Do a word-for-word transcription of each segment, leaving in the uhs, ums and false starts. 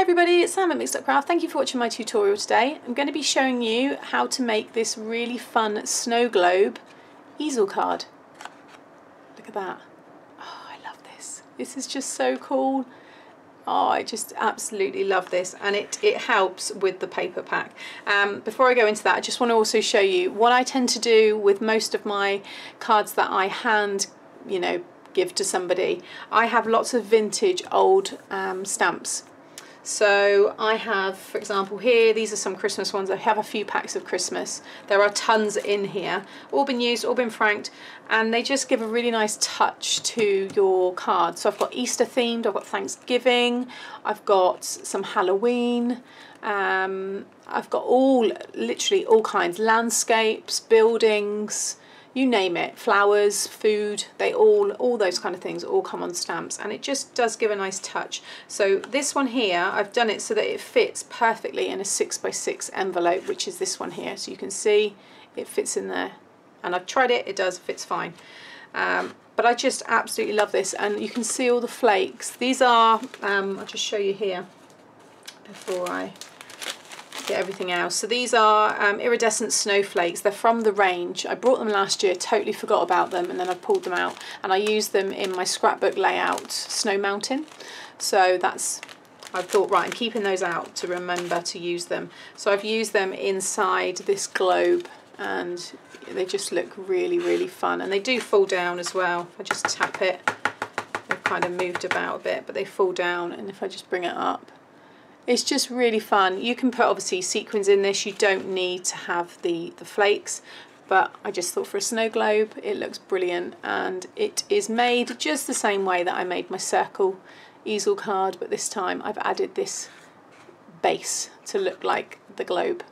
Hi everybody, it's Sam at Mixed Up Craft. Thank you for watching my tutorial today. I'm going to be showing you how to make this really fun snow globe easel card. Look at that. Oh, I love this. This is just so cool. Oh, I just absolutely love this, and it, it helps with the paper pack. Um, before I go into that, I just want to also show you what I tend to do with most of my cards that I hand, you know, give to somebody. I have lots of vintage old um, stamps. So I have, for example, here, these are some Christmas ones. I have a few packs of Christmas. There are tons in here, all been used, all been franked, and they just give a really nice touch to your card. So I've got Easter themed, I've got Thanksgiving, I've got some Halloween, um, I've got all, literally all kinds, landscapes, buildings, you name it, flowers, food, they all, all those kind of things all come on stamps, and it just does give a nice touch. So this one here, I've done it so that it fits perfectly in a six by six envelope, which is this one here. So you can see it fits in there, and I've tried it, it does, fits fine. Um, but I just absolutely love this, and you can see all the flakes. These are, um, I'll just show you here before I everything else. So these are um, iridescent snowflakes. They're from the range. I brought them last year, totally forgot about them, and then I pulled them out and I used them in my scrapbook layout, Snow Mountain. So that's, I thought, right, I'm keeping those out to remember to use them. So I've used them inside this globe, and they just look really, really fun, and they do fall down as well. If I just tap it, they've kind of moved about a bit, but they fall down, and if I just bring it up, it's just really fun. You can put obviously sequins in this, you don't need to have the, the flakes, but I just thought for a snow globe it looks brilliant, and it is made just the same way that I made my circle easel card, but this time I've added this base to look like the globe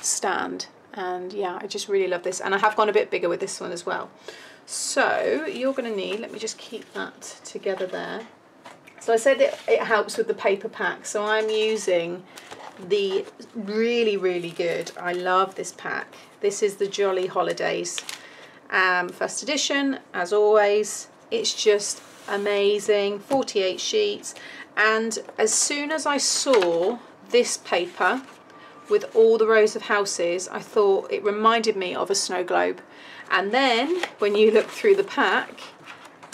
stand. And yeah, I just really love this, and I have gone a bit bigger with this one as well. So you're going to need, let me just keep that together there. So I said that it helps with the paper pack, so I'm using the really, really good, I love this pack. This is the Jolly Holidays um, first edition, as always. It's just amazing, forty-eight sheets. And as soon as I saw this paper with all the rows of houses, I thought it reminded me of a snow globe. And then when you look through the pack,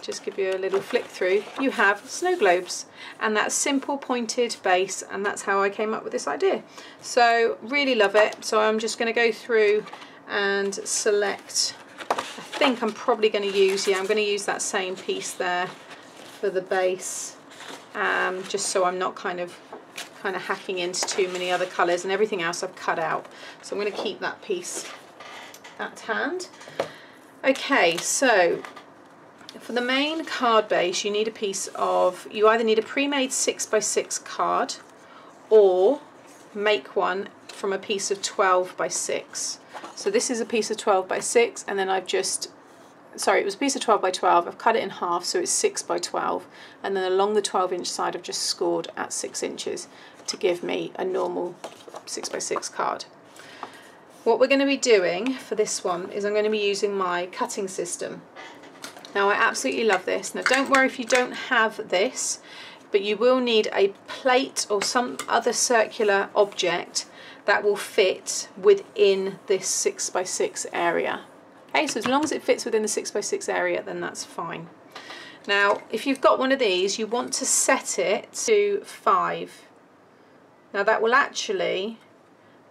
just give you a little flick through, you have snow globes, and that simple pointed base, and that's how I came up with this idea. So really love it. So I'm just going to go through and select, I think I'm probably going to use, yeah, I'm going to use that same piece there for the base, um, just so I'm not kind of kind of hacking into too many other colours, and everything else I've cut out, so I'm going to keep that piece at hand. Okay, so for the main card base, you need a piece of, you either need a pre-made six by six card or make one from a piece of twelve by six. So this is a piece of twelve by six, and then I've just, sorry, it was a piece of twelve by twelve, I've cut it in half, so it's six by twelve, and then along the twelve inch side I've just scored at six inches to give me a normal six by six card. What we're going to be doing for this one is I'm going to be using my cutting system. Now I absolutely love this. Now don't worry if you don't have this, but you will need a plate or some other circular object that will fit within this six by six area. Okay, so as long as it fits within the six by six area, then that's fine. Now if you've got one of these, you want to set it to five. Now that will actually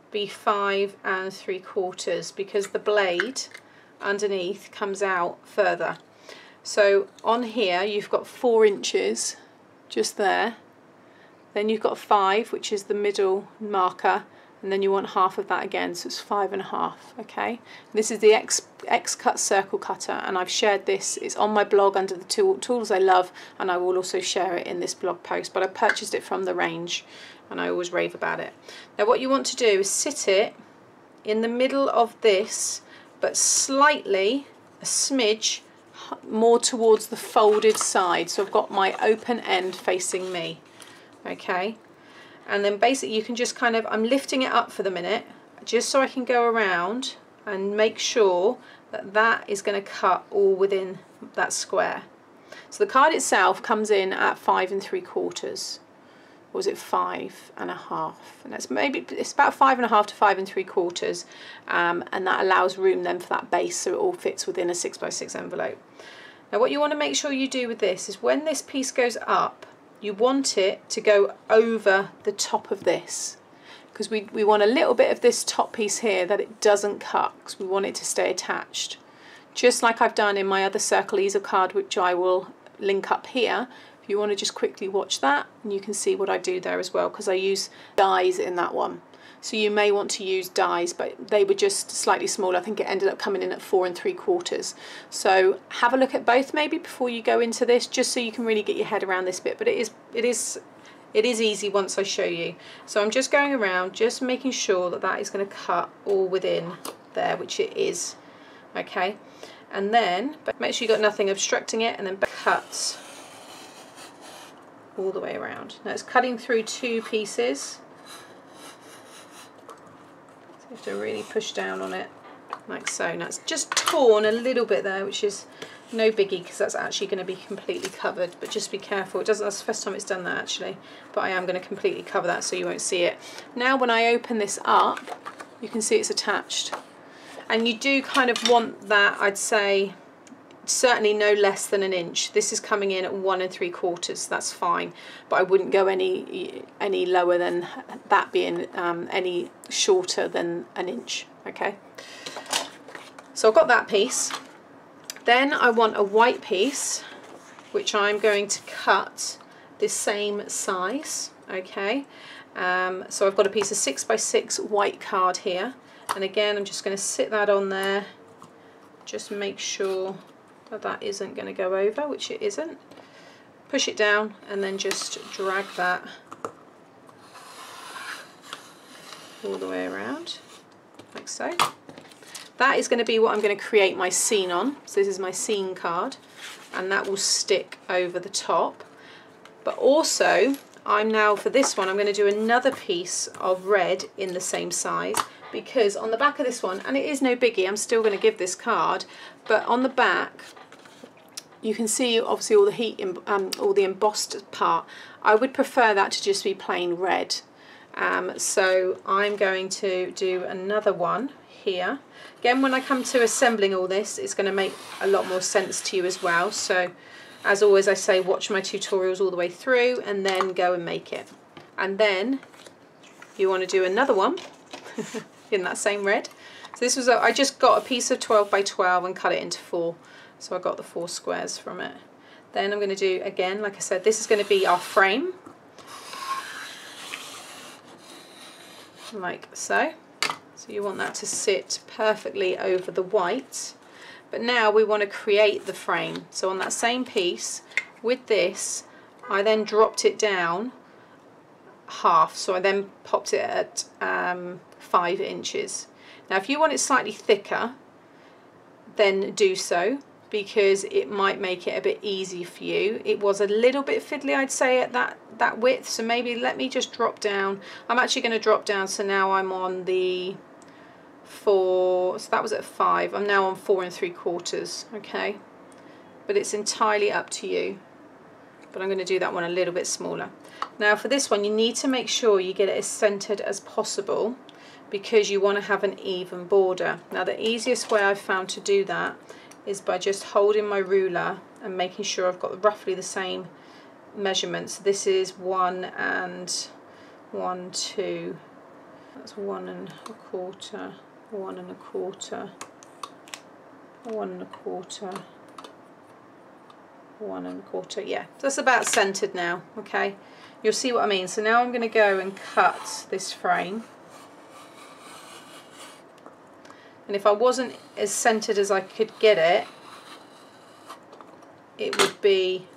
be five and three quarters, because the blade underneath comes out further. So on here you've got four inches just there, then you've got five, which is the middle marker, and then you want half of that again, so it's five and a half. Okay, this is the X, X-cut circle cutter, and I've shared this, it's on my blog under the tool, tools I love, and I will also share it in this blog post, but I purchased it from the range and I always rave about it. Now what you want to do is sit it in the middle of this, but slightly, a smidge more towards the folded side, so I've got my open end facing me. Okay, and then basically you can just kind of, I'm lifting it up for the minute just so I can go around and make sure that that is going to cut all within that square. So the card itself comes in at five and three quarters. or was it five and a half? And that's maybe, it's about five and a half to five and three quarters. Um, and that allows room then for that base, so it all fits within a six by six envelope. Now what you want to make sure you do with this is when this piece goes up, you want it to go over the top of this, because we, we want a little bit of this top piece here that it doesn't cut, because we want it to stay attached. Just like I've done in my other circle easel card, which I will link up here. If you want to just quickly watch that, and you can see what I do there as well, because I use dies in that one. So you may want to use dies, but they were just slightly smaller. I think it ended up coming in at four and three quarters. So have a look at both maybe before you go into this, just so you can really get your head around this bit. But it is, it is, it is easy once I show you. So I'm just going around, just making sure that that is going to cut all within there, which it is. Okay, and then but make sure you've got nothing obstructing it, and then cut all the way around. Now it's cutting through two pieces. You have to really push down on it like so. Now it's just torn a little bit there, which is no biggie, because that's actually going to be completely covered, but just be careful. It doesn't, that's the first time it's done that actually, but I am going to completely cover that so you won't see it. Now when I open this up, you can see it's attached, and you do kind of want that, I'd say, certainly no less than an inch. This is coming in at one and three quarters, that's fine, but I wouldn't go any any lower than that, being um, any shorter than an inch. Okay, so I've got that piece. Then I want a white piece, which I'm going to cut the same size. Okay, um, so I've got a piece of six by six white card here, and again I'm just going to sit that on there, just make sure that that isn't going to go over, which it isn't. Push it down and then just drag that all the way around like so. That is going to be what I'm going to create my scene on. So this is my scene card, and that will stick over the top. But also I'm now, for this one, I'm going to do another piece of red in the same size, because on the back of this one, and it is no biggie, I'm still going to give this card, but on the back you can see obviously all the heat, um, all the embossed part. I would prefer that to just be plain red. Um, so I'm going to do another one here. Again, when I come to assembling all this, it's going to make a lot more sense to you as well. So as always, I say watch my tutorials all the way through and then go and make it. And then you want to do another one in that same red. So this was a, I just got a piece of twelve by twelve and cut it into four, so I got the four squares from it. Then I'm going to do, again, like I said, this is going to be our frame, like so. So you want that to sit perfectly over the white. But now we want to create the frame. So on that same piece with this, I then dropped it down half, so I then popped it at um, five inches. Now if you want it slightly thicker, then do so, because it might make it a bit easy for you. It was a little bit fiddly, I'd say, at that, that width, so maybe let me just drop down. I'm actually going to drop down, so now I'm on the four, so that was at five, I'm now on four and three quarters, okay? But it's entirely up to you. But I'm going to do that one a little bit smaller. Now for this one, you need to make sure you get it as centered as possible, because you want to have an even border. Now the easiest way I've found to do that is by just holding my ruler and making sure I've got roughly the same measurements. This is one and one, two, that's one and a quarter, one and a quarter, one and a quarter, one and a quarter. Yeah, that's about centered now. Okay, you'll see what I mean. So now I'm going to go and cut this frame, and if I wasn't as centered as I could get it, it would be,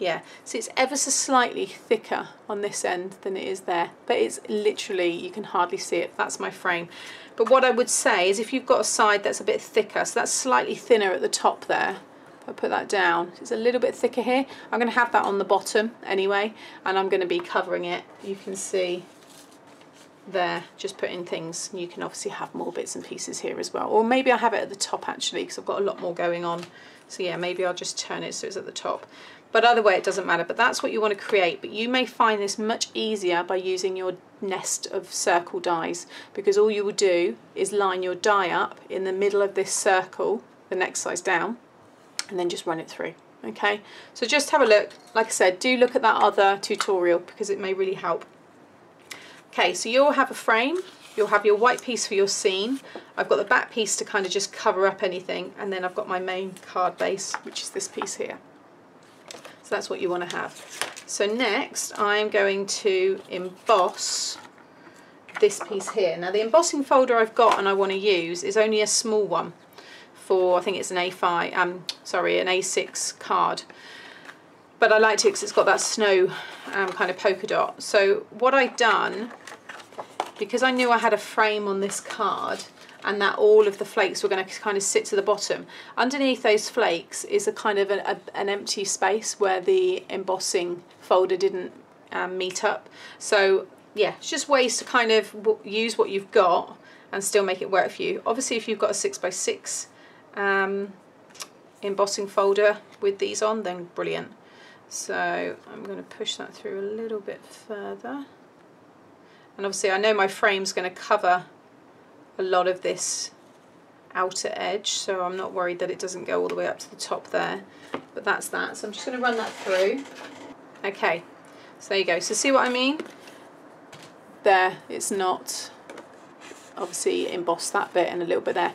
yeah, so it's ever so slightly thicker on this end than it is there, but it's literally, you can hardly see it. That's my frame. But what I would say is, if you've got a side that's a bit thicker, so that's slightly thinner at the top there, I'll put that down. It's a little bit thicker here. I'm going to have that on the bottom anyway, and I'm going to be covering it. You can see there, just putting things. You can obviously have more bits and pieces here as well, or maybe I have it at the top actually, because I've got a lot more going on. So yeah, maybe I'll just turn it so it's at the top. But either way, it doesn't matter. But that's what you want to create. But you may find this much easier by using your nest of circle dies, because all you will do is line your die up in the middle of this circle, the next size down, and then just run it through. Okay, so just have a look. Like I said, do look at that other tutorial because it may really help. Okay, so you'll have a frame, you'll have your white piece for your scene. I've got the back piece to kind of just cover up anything, and then I've got my main card base, which is this piece here. So that's what you want to have. So next I'm going to emboss this piece here. Now the embossing folder I've got and I want to use is only a small one. For, I think it's an A five, um, sorry, an A six card, but I like it because it's got that snow um, kind of polka dot. So what I've done, because I knew I had a frame on this card and that all of the flakes were going to kind of sit to the bottom, underneath those flakes is a kind of an, a, an empty space where the embossing folder didn't um, meet up. So yeah, it's just ways to kind of w use what you've got and still make it work for you. Obviously if you've got a six by six Um, embossing folder with these on, then brilliant. So I'm going to push that through a little bit further, and obviously I know my frame's going to cover a lot of this outer edge, so I'm not worried that it doesn't go all the way up to the top there, but that's that. So I'm just going to run that through. Okay, so there you go. So see what I mean there, it's not obviously embossed that bit and a little bit there.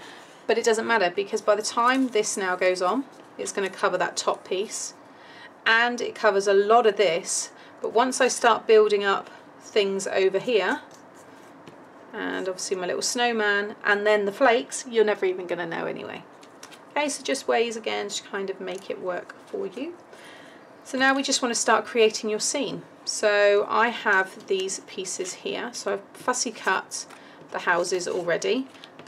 But it doesn't matter, because by the time this now goes on, it's going to cover that top piece and it covers a lot of this. But once I start building up things over here, and obviously my little snowman and then the flakes, you're never even going to know anyway. Okay, so just ways again to kind of make it work for you. So now we just want to start creating your scene. So I have these pieces here, so I've fussy cut the houses already.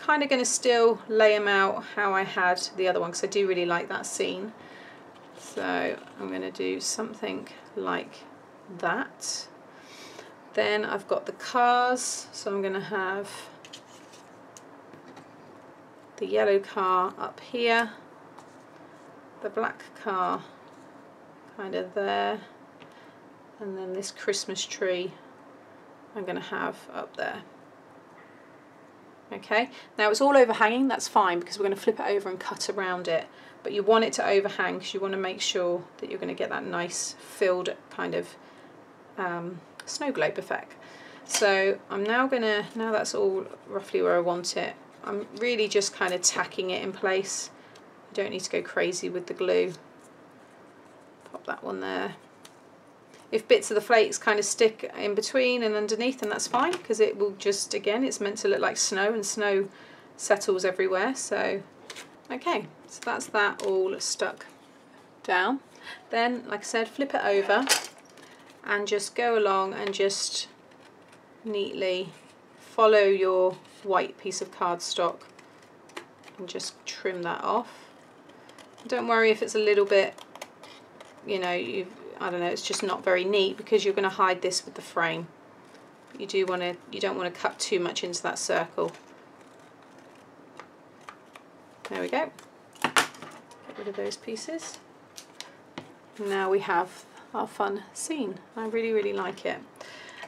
Kind of going to still lay them out how I had the other one, because I do really like that scene. So I'm going to do something like that. Then I've got the cars, so I'm going to have the yellow car up here, the black car kind of there, and then this Christmas tree I'm going to have up there. Okay, now it's all overhanging, that's fine, because we're going to flip it over and cut around it, but you want it to overhang because you want to make sure that you're going to get that nice filled kind of um, snow globe effect. So I'm now going to, now that's all roughly where I want it, I'm really just kind of tacking it in place. You don't need to go crazy with the glue. Pop that one there. If bits of the flakes kind of stick in between and underneath, then that's fine, because it will just, again, it's meant to look like snow, and snow settles everywhere. So okay, so that's that all stuck down. Then, like I said, flip it over and just go along and just neatly follow your white piece of cardstock and just trim that off. Don't worry if it's a little bit, you know, you've I don't know, it's just not very neat, because you're going to hide this with the frame. You do want to, you don't want to cut too much into that circle. There we go. Get rid of those pieces. Now we have our fun scene. I really, really like it.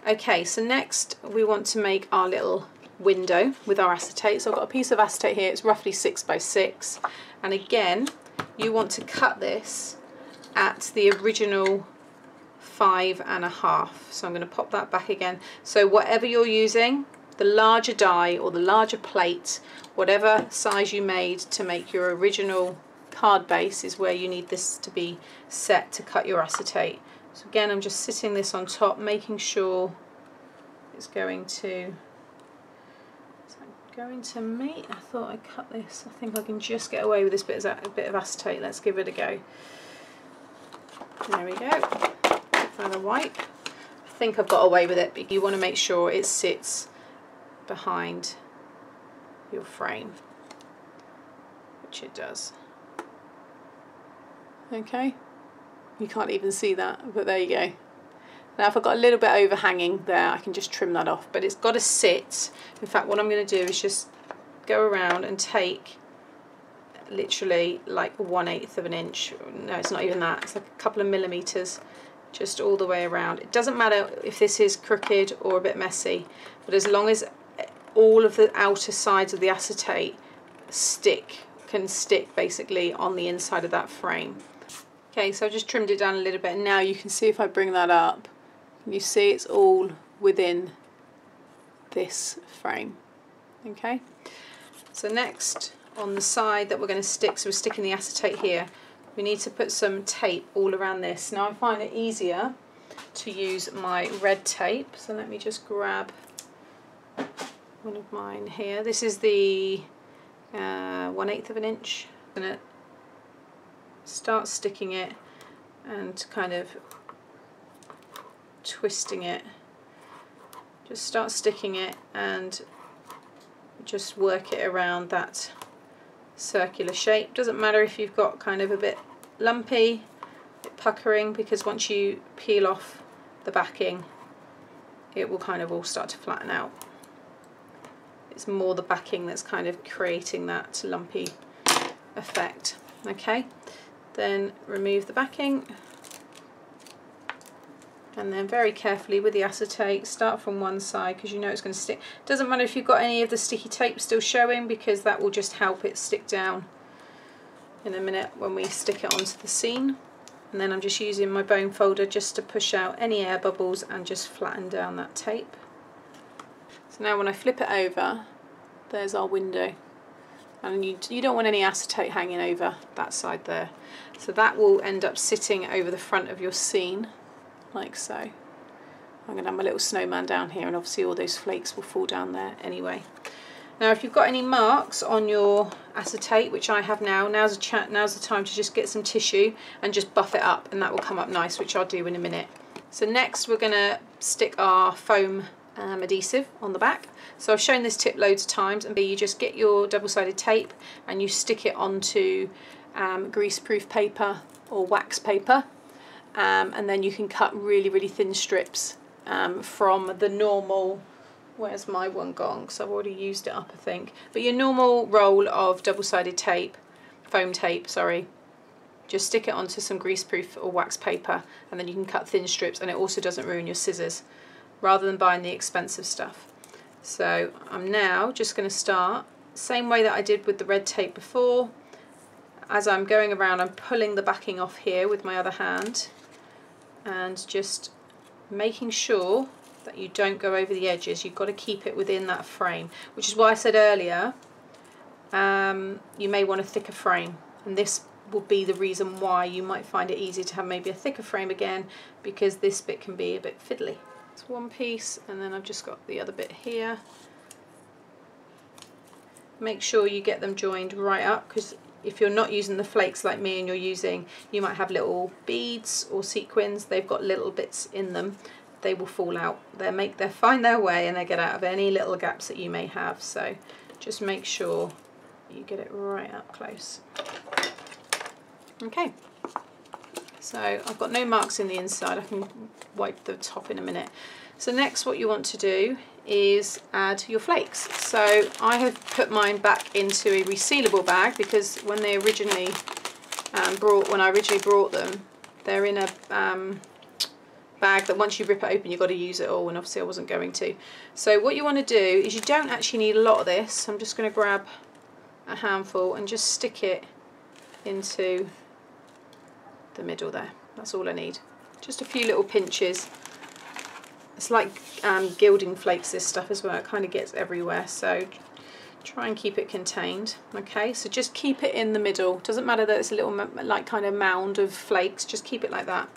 Okay, so next we want to make our little window with our acetate. So I've got a piece of acetate here. It's roughly six by six. And again, you want to cut this at the original five and a half. So I'm going to pop that back again. So whatever you're using, the larger die or the larger plate, whatever size you made to make your original card base, is where you need this to be set to cut your acetate. So again, I'm just sitting this on top, making sure it's going to, is that going to meet? I thought I cut this. I think I can just get away with this bit of acetate. Let's give it a go. There we go, another wipe. I think I've got away with it, but you want to make sure it sits behind your frame, which it does. Okay, you can't even see that, but there you go. Now if I've got a little bit overhanging there, I can just trim that off, but it's got to sit. In fact, what I'm going to do is just go around and take literally like one eighth of an inch. No, it's not even that. It's like a couple of millimeters, just all the way around. It doesn't matter if this is crooked or a bit messy, but as long as all of the outer sides of the acetate stick, can stick basically on the inside of that frame. Okay, so I've just trimmed it down a little bit. Now you can see if I bring that up, you see it's all within this frame. Okay, so next on the side that we're going to stick, so we're sticking the acetate here, we need to put some tape all around this. Now I find it easier to use my red tape, so let me just grab one of mine here. This is the uh, one eighth of an inch. I'm going to start sticking it and kind of twisting it. Just start sticking it and just work it around that circular shape. Doesn't matter if you've got kind of a bit lumpy, a bit puckering, because once you peel off the backing it will kind of all start to flatten out. It's more the backing that's kind of creating that lumpy effect. Okay, then remove the backing and then very carefully with the acetate start from one side, because you know it's going to stick. Doesn't matter if you've got any of the sticky tape still showing, because that will just help it stick down in a minute when we stick it onto the scene. And then I'm just using my bone folder just to push out any air bubbles and just flatten down that tape. So now when I flip it over, there's our window, and you, you don't want any acetate hanging over that side there, so that will end up sitting over the front of your scene like so. I'm going to have my little snowman down here, and obviously all those flakes will fall down there anyway. Now if you've got any marks on your acetate, which I have now, now's the chat, now's the time to just get some tissue and just buff it up, and that will come up nice, which I'll do in a minute. So next we're going to stick our foam um, adhesive on the back. So I've shown this tip loads of times, and you just get your double-sided tape and you stick it onto um, greaseproof paper or wax paper. Um, and then you can cut really really thin strips um, from the normal, where's my one gone, because I've already used it up I think, but your normal roll of double-sided tape, foam tape sorry, just stick it onto some greaseproof or wax paper and then you can cut thin strips, and it also doesn't ruin your scissors rather than buying the expensive stuff. So I'm now just going to start same way that I did with the red tape before. As I'm going around I'm pulling the backing off here with my other hand, and just making sure that you don't go over the edges. You've got to keep it within that frame, which is why I said earlier um, you may want a thicker frame, and this will be the reason why you might find it easier to have maybe a thicker frame again, because this bit can be a bit fiddly. It's one piece, and then I've just got the other bit here. Make sure you get them joined right up, because if you're not using the flakes like me and you're using, you might have little beads or sequins, they've got little bits in them, they will fall out. They'll make they find their way and they get out of any little gaps that you may have, so just make sure you get it right up close. Okay, so I've got no marks in the inside, I can wipe the top in a minute. So next what you want to do is add your flakes. So I have put mine back into a resealable bag, because when they originally um, brought, when I originally brought them, they're in a um, bag that once you rip it open you've got to use it all, and obviously I wasn't going to. So what you want to do is, you don't actually need a lot of this, I'm just going to grab a handful and just stick it into the middle there. That's all I need, just a few little pinches. It's like um, gilding flakes, this stuff as well, it kind of gets everywhere, so try and keep it contained. Okay, so just keep it in the middle, doesn't matter that it's a little like kind of mound of flakes, just keep it like that.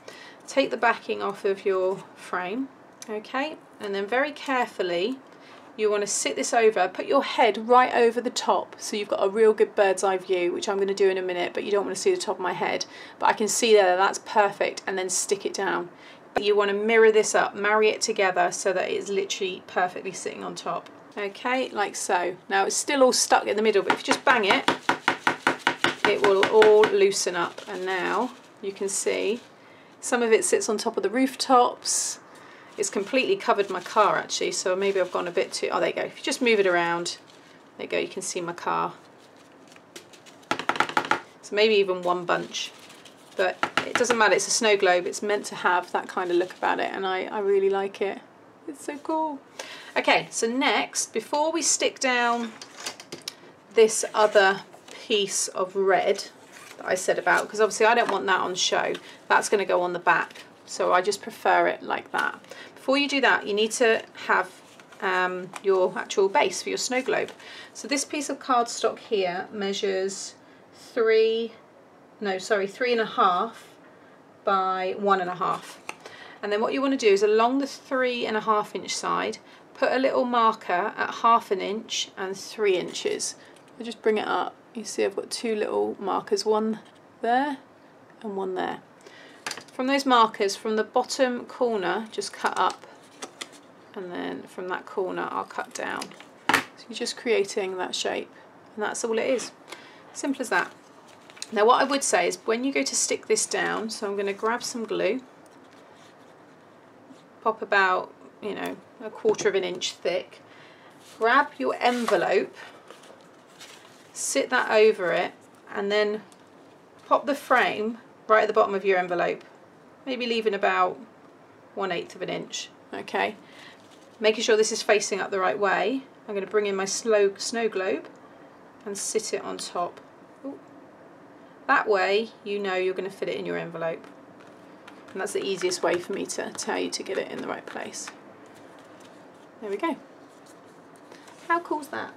Take the backing off of your frame, okay, and then very carefully you want to sit this over, put your head right over the top so you've got a real good bird's eye view, which I'm going to do in a minute, but you don't want to see the top of my head, but I can see there, that's perfect, and then stick it down. You want to mirror this up, marry it together so that it's literally perfectly sitting on top. Okay, like so. Now it's still all stuck in the middle, but if you just bang it, it will all loosen up, and now you can see some of it sits on top of the rooftops. It's completely covered my car actually, so maybe I've gone a bit too... Oh, there you go. If you just move it around, there you go, you can see my car. so maybe even one bunch, but it doesn't matter, it's a snow globe, it's meant to have that kind of look about it, and I, I really like it, it's so cool. Okay, so next, before we stick down this other piece of red that I said about, because obviously I don't want that on show, that's going to go on the back, so I just prefer it like that. Before you do that, you need to have um, your actual base for your snow globe. So this piece of cardstock here measures three, no sorry, three and a half by one and a half. And then what you want to do is along the three and a half inch side, put a little marker at half an inch and three inches. I just bring it up, you see I've got two little markers, one there and one there. From those markers, from the bottom corner, just cut up, and then from that corner I'll cut down. So you're just creating that shape, and that's all it is. Simple as that. Now what I would say is when you go to stick this down, so I'm going to grab some glue, pop about, you know, a quarter of an inch thick, grab your envelope, sit that over it, and then pop the frame right at the bottom of your envelope, maybe leaving about one eighth of an inch, okay? Making sure this is facing up the right way, I'm going to bring in my slow snow globe and sit it on top. Ooh. That way you know you're going to fit it in your envelope, and that's the easiest way for me to tell you to get it in the right place. There we go. How cool is that?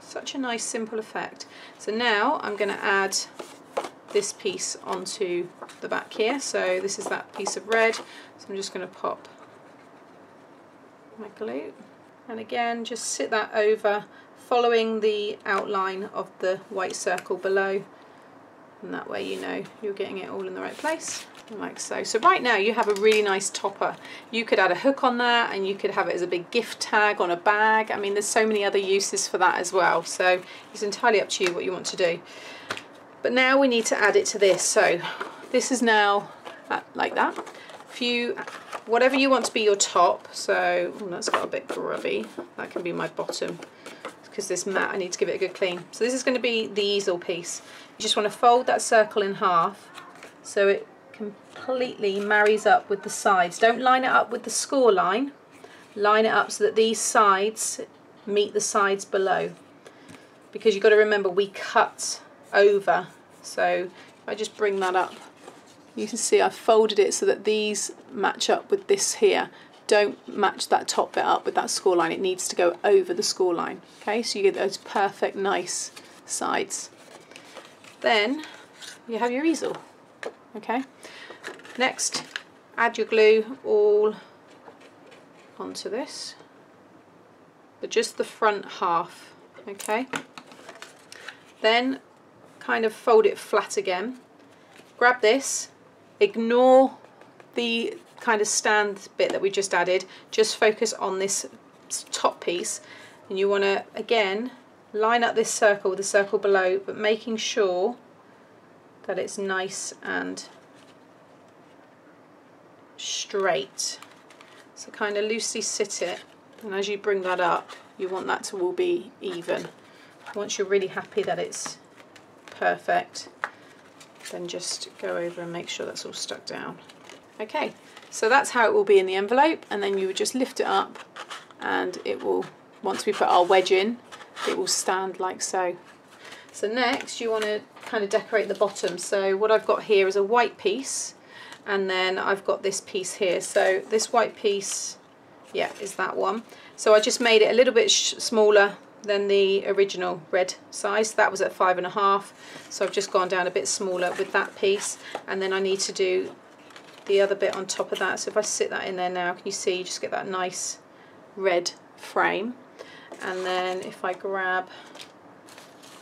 Such a nice simple effect. So now I'm going to add this piece onto the back here, so this is that piece of red, so I'm just going to pop my glue, and again just sit that over, following the outline of the white circle below, and that way you know you're getting it all in the right place, like so. So right now you have a really nice topper. You could add a hook on that, and you could have it as a big gift tag on a bag. I mean, there's so many other uses for that as well, so it's entirely up to you what you want to do. But now we need to add it to this, so this is now uh, like that. If you, whatever you want to be your top, so oh, that's got a bit grubby, that can be my bottom, because this mat, I need to give it a good clean. So this is going to be the easel piece. You just want to fold that circle in half so it completely marries up with the sides. Don't line it up with the score line, line it up so that these sides meet the sides below, because you've got to remember we cut over. So if I just bring that up, you can see I've folded it so that these match up with this here. Don't match that top bit up with that score line, it needs to go over the score line, okay? So you get those perfect nice sides. Then you have your easel, okay? Next, add your glue all onto this, but just the front half, okay? Then kind of fold it flat again, grab this, ignore the kind of stand bit that we just added, just focus on this top piece, and you want to again line up this circle with the circle below, but making sure that it's nice and straight. So kind of loosely sit it, and as you bring that up you want that to all be even. Once you're really happy that it's perfect, then just go over and make sure that's all stuck down. Okay, so that's how it will be in the envelope, and then you would just lift it up and it will, once we put our wedge in, it will stand like so. So next you want to kind of decorate the bottom. So what I've got here is a white piece, and then I've got this piece here. So this white piece, yeah, is that one. So I just made it a little bit sh smaller than the original red size. That was at five and a half, so I've just gone down a bit smaller with that piece, and then I need to do the other bit on top of that. So if I sit that in there now, can you see, you just get that nice red frame. And then if I grab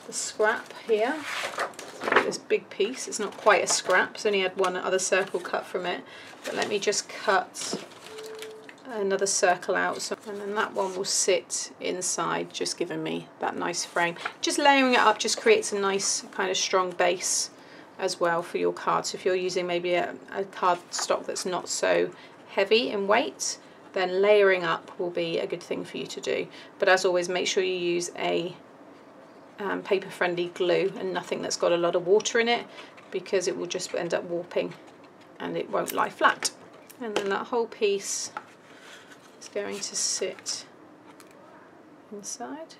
the scrap here, this big piece, it's not quite a scrap, it's only had one other circle cut from it, but let me just cut another circle out, so, and then that one will sit inside, just giving me that nice frame. Just layering it up just creates a nice kind of strong base as well for your card. So if you're using maybe a, a card stock that's not so heavy in weight, then layering up will be a good thing for you to do. But as always, make sure you use a um, paper friendly glue and nothing that's got a lot of water in it, because it will just end up warping and it won't lie flat. And then that whole piece is going to sit inside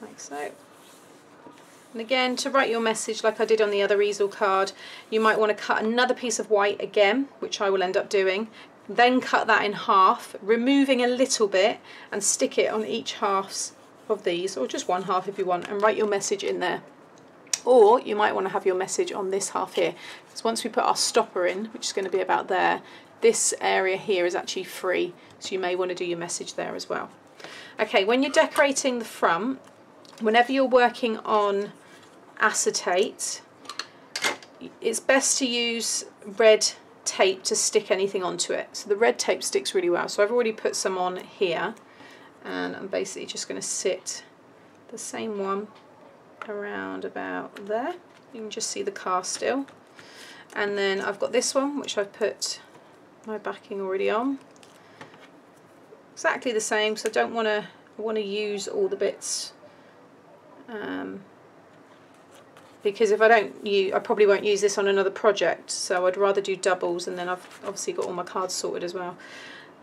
like so. And again, to write your message like I did on the other easel card, you might want to cut another piece of white again, which I will end up doing, then cut that in half, removing a little bit, and stick it on each halves of these, or just one half if you want, and write your message in there. Or you might want to have your message on this half here, because once we put our stopper in, which is going to be about there, this area here is actually free, so you may want to do your message there as well. Okay, when you're decorating the front, whenever you're working on acetate, it's best to use red tape to stick anything onto it. So the red tape sticks really well. So I've already put some on here, and I'm basically just going to sit the same one around about there. You can just see the car still. And then I've got this one, which I've put my backing already on. Exactly the same, so I don't want to I want to use all the bits, um, because if I don't use, I probably won't use this on another project, so I'd rather do doubles. And then I've obviously got all my cards sorted as well.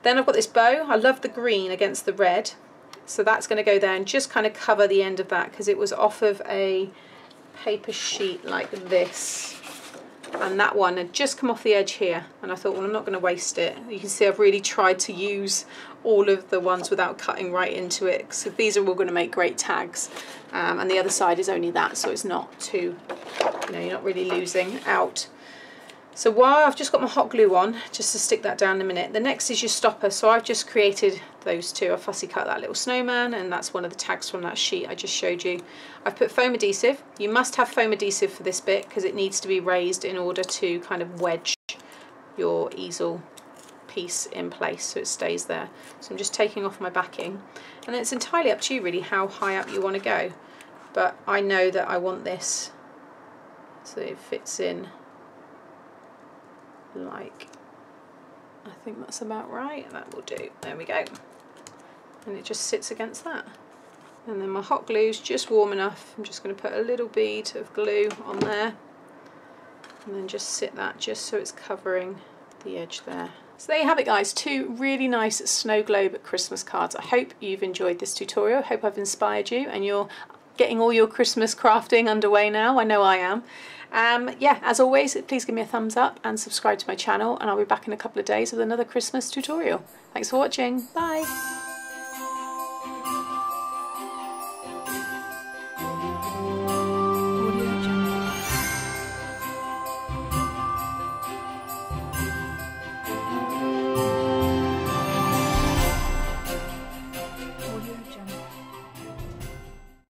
Then I've got this bow. I love the green against the red, so that's going to go there and just kind of cover the end of that, because it was off of a paper sheet like this, and that one had just come off the edge here, and I thought, well, I'm not going to waste it. You can see I've really tried to use all of the ones without cutting right into it, so these are all going to make great tags. Um, and the other side is only that, so it's not too, you know, you're not really losing out. So while I've just got my hot glue on, just to stick that down in a minute, the next is your stopper. So I've just created those two. I fussy cut that little snowman, and that's one of the tags from that sheet I just showed you. I've put foam adhesive. You must have foam adhesive for this bit, because it needs to be raised in order to kind of wedge your easel piece in place so it stays there. So I'm just taking off my backing, and it's entirely up to you really how high up you want to go, but I know that I want this so it fits in like, I think that's about right. That will do. There we go. And it just sits against that. And then my hot glue is just warm enough. I'm just going to put a little bead of glue on there, and then just sit that just so it's covering the edge there. So there you have it, guys, two really nice snow globe Christmas cards. I hope you've enjoyed this tutorial. I hope I've inspired you and you're getting all your Christmas crafting underway now. I know I am. Um, yeah, as always, please give me a thumbs up and subscribe to my channel, and I'll be back in a couple of days with another Christmas tutorial. Thanks for watching. Bye.